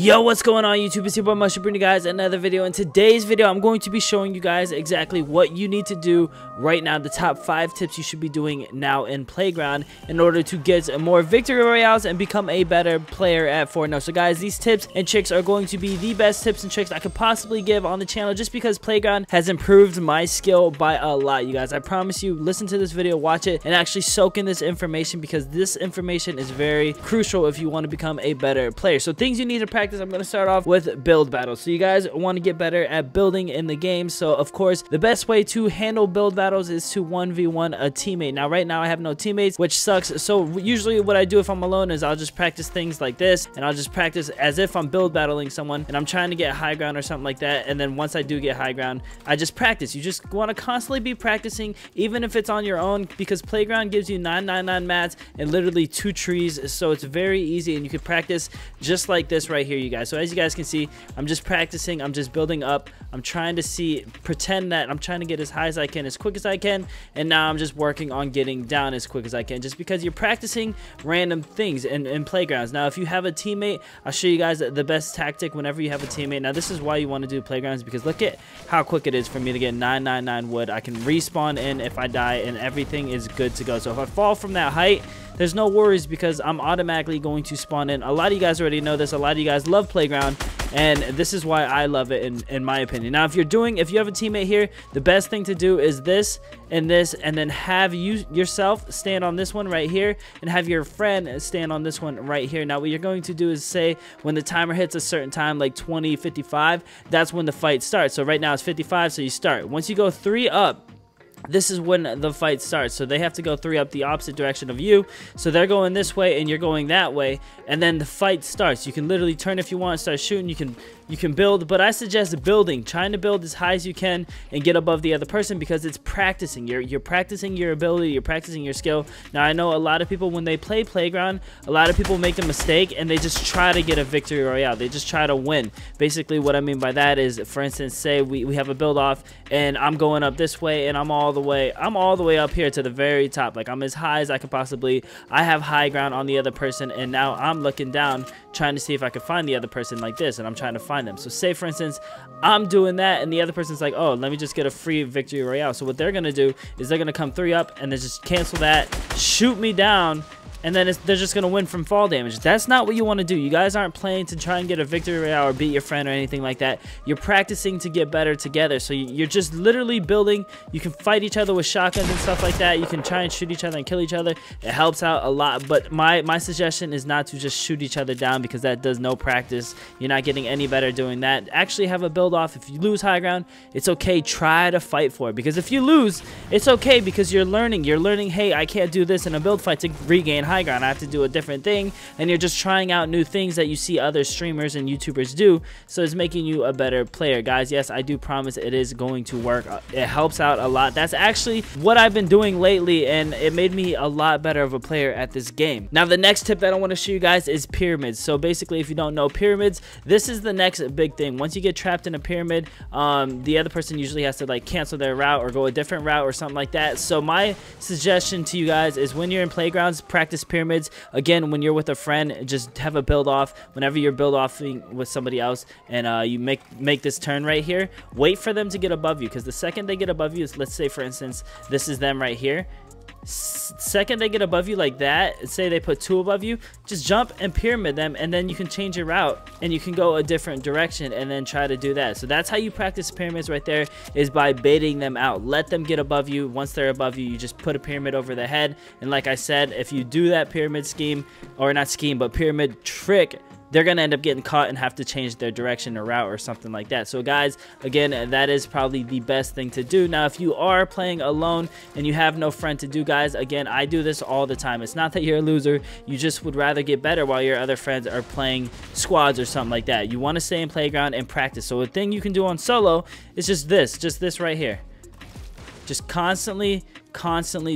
Yo, what's going on YouTube? It's your boy Mushroom, bringing you guys another video. In today's video, I'm going to be showing you guys exactly what you need to do right now, the top 5 tips you should be doing now in Playground in order to get more victory royales and become a better player at Fortnite. So guys, these tips and tricks are going to be the best tips and tricks I could possibly give on the channel, just because Playground has improved my skill by a lot, you guys. I promise you, listen to this video, watch it, and actually soak in this information, because this information is very crucial if you want to become a better player. So things you need to practice, I'm going to start off with build battles. So you guys want to get better at building in the game. So of course, the best way to handle build battles is to 1v1 a teammate. Now right now I have no teammates, which sucks. So usually what I do if I'm alone is I'll just practice things like this, and I'll just practice as if I'm build battling someone and I'm trying to get high ground or something like that. And then once I do get high ground, I just practice. You just want to constantly be practicing, even if it's on your own, because Playground gives you 999 mats and literally 2 trees. So it's very easy, and you could practice just like this right here, you guys. So as you guys can see, I'm just practicing, I'm just building up, I'm trying to pretend that I'm trying to get as high as I can as quick as I can, and now I'm just working on getting down as quick as I can, just because you're practicing random things in Playgrounds. Now if you have a teammate, I'll show you guys the best tactic whenever you have a teammate. Now this is why you want to do Playgrounds, because look at how quick it is for me to get 999 wood. I can respawn in if I die, and everything is good to go. So if I fall from that height, there's no worries, because I'm automatically going to spawn in. A lot of you guys already know this. A lot of you guys love Playground, and this is why I love it in my opinion. Now if you have a teammate here, the best thing to do is this and this, and then have you yourself stand on this one right here, and have your friend stand on this one right here. Now what you're going to do is say when the timer hits a certain time, like 20, 55, that's when the fight starts. So right now it's 55, so you start. Once you go 3 up, this is when the fight starts. So they have to go 3 up the opposite direction of you. So they're going this way and you're going that way, and then the fight starts. You can literally turn if you want, start shooting. You can build, but I suggest building, trying to build as high as you can and get above the other person, because it's practicing. You're practicing your ability, you're practicing your skill. Now I know a lot of people, when they play Playground, a lot of people make a mistake and they just try to get a victory royale. They just try to win. Basically what I mean by that is, for instance, say we have a build off and I'm going up this way, and I'm all the way up here to the very top. Like I'm as high as I could possibly. I have high ground on the other person, and now I'm looking down trying to see if I could find the other person like this, and I'm trying to find them. So say for instance I'm doing that, and the other person's like, oh, let me just get a free victory royale. So what they're gonna do is they're gonna come 3 up and then just cancel that, shoot me down, and then they're just going to win from fall damage. That's not what you want to do. You guys aren't playing to try and get a victory royale or beat your friend or anything like that. You're practicing to get better together. So you're just literally building. You can fight each other with shotguns and stuff like that. You can try and shoot each other and kill each other. It helps out a lot. But my suggestion is not to just shoot each other down, because that does no practice. You're not getting any better doing that. Actually have a build off. If you lose high ground, it's okay. Try to fight for it, because if you lose, it's okay, because you're learning. You're learning, hey, I can't do this in a build fight to regain high ground. I have to do a different thing, and you're just trying out new things that you see other streamers and YouTubers do. So it's making you a better player, guys. Yes, I do promise it is going to work. It helps out a lot. That's actually what I've been doing lately, and it made me a lot better of a player at this game. Now the next tip that I want to show you guys is pyramids. So basically, if you don't know pyramids, this is the next big thing. Once you get trapped in a pyramid, the other person usually has to like cancel their route or go a different route or something like that. So my suggestion to you guys is, when you're in Playgrounds, practice pyramids. Again, when you're with a friend, just have a build off. Whenever you're build offing with somebody else, and you make this turn right here, wait for them to get above you, because the second they get above you, let's say for instance this is them right here, second they get above you like that, say they put 2 above you, just jump and pyramid them, and then you can change your route and you can go a different direction and then try to do that. So that's how you practice pyramids right there, is by baiting them out. Let them get above you. Once they're above you, you just put a pyramid over their head. And like I said, if you do that pyramid scheme, or not scheme, but pyramid trick, they're going to end up getting caught and have to change their direction or route or something like that. So guys, again, that is probably the best thing to do. Now, if you are playing alone and you have no friend to do, guys, again, I do this all the time. It's not that you're a loser. You just would rather get better while your other friends are playing squads or something like that. You want to stay in Playground and practice. So a thing you can do on solo is just this right here. Just constantly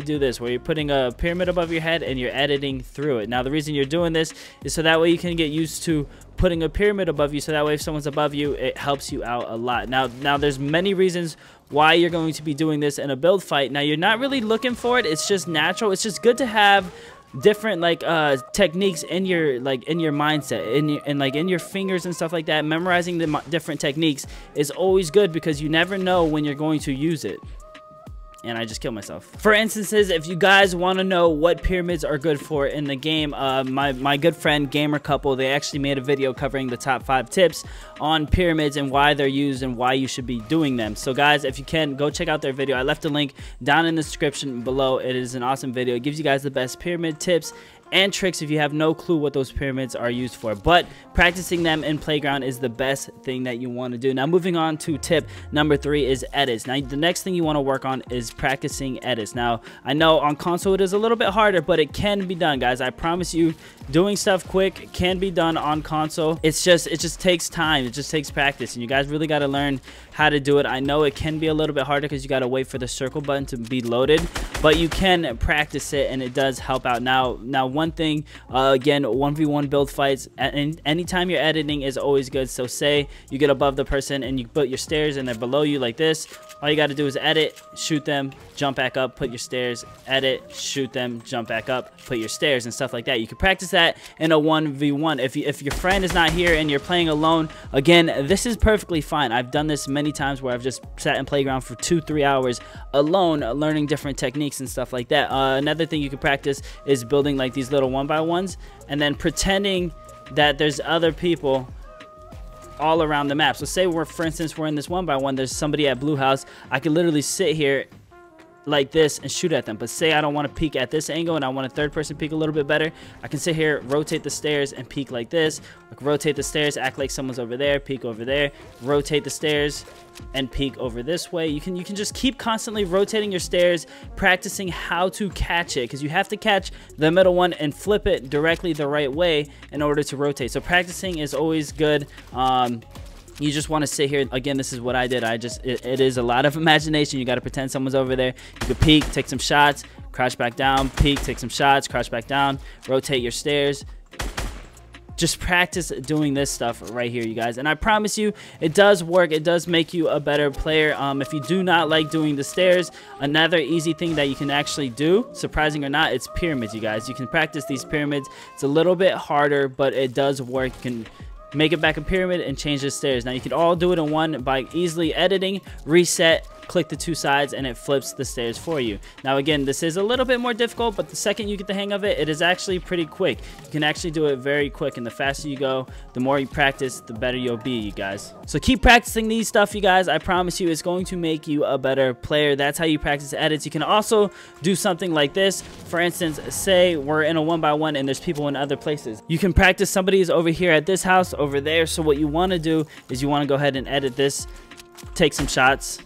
do this, where you're putting a pyramid above your head and you're editing through it. Now the reason you're doing this is so that way you can get used to putting a pyramid above you, so that way if someone's above you, it helps you out a lot. Now there's many reasons why you're going to be doing this in a build fight. Now you're not really looking for it. It's just natural. It's just good to have different like techniques in your mindset, in your fingers and stuff like that. Memorizing the different techniques is always good because you never know when you're going to use it. And I just killed myself. For instances, if you guys want to know what pyramids are good for in the game, my good friend GamerCouple, they actually made a video covering the top 5 tips on pyramids and why they're used and why you should be doing them. So guys, if you can, go check out their video. I left the link down in the description below. It is an awesome video. It gives you guys the best pyramid tips and tricks if you have no clue what those pyramids are used for. But practicing them in Playground is the best thing that you want to do. Now moving on to tip number 3 is edits. Now the next thing you want to work on is practicing edits. Now I know on console it is a little bit harder, but it can be done, guys. I promise you, doing stuff quick can be done on console. It just takes time. It just takes practice, and you guys really got to learn how to do it. I know it can be a little bit harder because you got to wait for the circle button to be loaded, but you can practice it and it does help out. Now one thing, again, 1v1 build fights, and anytime you're editing is always good. So say you get above the person and you put your stairs and they're below you like this, all you got to do is edit, shoot them, jump back up, put your stairs, edit, shoot them, jump back up, put your stairs, and stuff like that. You can practice that in a 1v1. If your friend is not here and you're playing alone, again, this is perfectly fine. I've done this many times where I've just sat in Playground for 2-3 hours alone, learning different techniques and stuff like that. Another thing you can practice is building like these little 1x1s and then pretending that there's other people all around the map. So say we're, for instance, we're in this 1x1, there's somebody at blue house. I could literally sit here like this and shoot at them, but say I don't want to peek at this angle and I want a third person peek a little bit better, I can sit here, rotate the stairs and peek like this, like rotate the stairs, act like someone's over there, peek over there, rotate the stairs and peek over this way. You can just keep constantly rotating your stairs, practicing how to catch it, because you have to catch the middle one and flip it directly the right way in order to rotate. So practicing is always good. You just want to sit here. Again, this is what I did. It is a lot of imagination. You got to pretend someone's over there. You can peek, take some shots, crouch back down, peek, take some shots, crouch back down, rotate your stairs. Just practice doing this stuff right here, you guys, and I promise you, it does work. It does make you a better player. If you do not like doing the stairs, another easy thing that you can actually do, surprising or not, it's pyramids, you guys. You can practice these pyramids. It's a little bit harder, but it does work. You can make it back a pyramid and change the stairs. Now you can all do it in one by easily editing, reset, click the two sides, and it flips the stairs for you. Now again, this is a little bit more difficult, but the second you get the hang of it, it is actually pretty quick. You can actually do it very quick, and the faster you go, the more you practice, the better you'll be, you guys. So keep practicing these stuff, you guys. I promise you, it's going to make you a better player. That's how you practice edits. You can also do something like this. For instance, say we're in a 1x1 and there's people in other places. You can practice somebody's over here at this house, over there. So what you want to do is you want to go ahead and edit this, take some shots,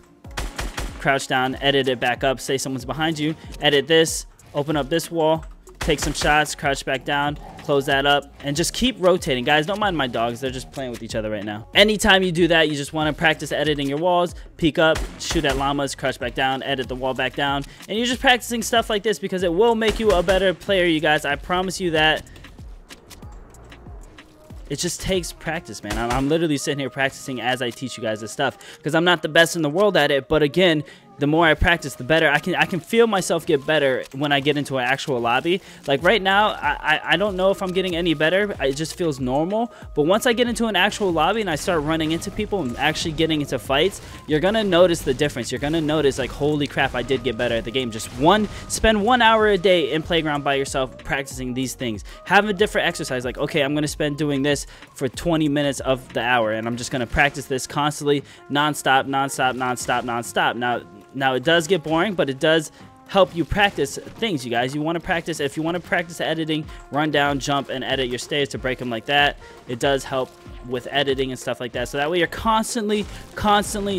crouch down, edit it back up, say someone's behind you, edit this, open up this wall, take some shots, crouch back down, close that up, and just keep rotating. Guys, don't mind my dogs, they're just playing with each other right now. Anytime you do that, you just want to practice editing your walls, peek up, shoot at llamas, crouch back down, edit the wall back down, and you're just practicing stuff like this because it will make you a better player, you guys. I promise you that. It just takes practice, man. I'm literally sitting here practicing as I teach you guys this stuff because I'm not the best in the world at it, but again, the more I practice, the better. I can feel myself get better when I get into an actual lobby. Like right now, I don't know if I'm getting any better. It just feels normal. But once I get into an actual lobby and I start running into people and actually getting into fights, you're gonna notice the difference. You're gonna notice like, holy crap, I did get better at the game. Just spend 1 hour a day in Playground by yourself practicing these things. Have a different exercise. Like, okay, I'm gonna spend doing this for 20 minutes of the hour, and I'm just gonna practice this constantly, nonstop, nonstop, nonstop, nonstop. Now it does get boring, but it does help you practice things, you guys. You want to practice, if you want to practice editing, run down, jump, and edit your stairs to break them like that. It does help with editing and stuff like that. So that way you're constantly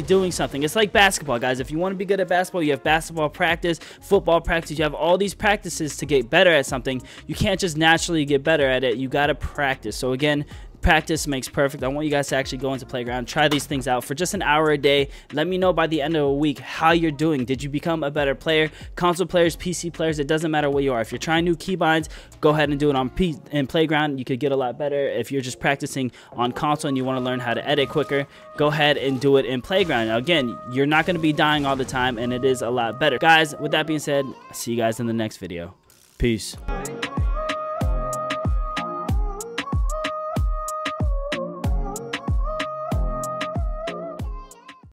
doing something. It's like basketball, guys. If you want to be good at basketball, you have basketball practice, football practice. You have all these practices to get better at something. You can't just naturally get better at it. You got to practice. So again, practice makes perfect. I want you guys to actually go into Playground, try these things out for just an hour a day. Let me know by the end of a week how you're doing. Did you become a better player? Console players, PC players, it doesn't matter what you are. If you're trying new keybinds, go ahead and do it on Playground. You could get a lot better. If you're just practicing on console and you want to learn how to edit quicker, go ahead and do it in Playground. Now, again, you're not going to be dying all the time, and it is a lot better. Guys, with that being said, I'll see you guys in the next video. Peace.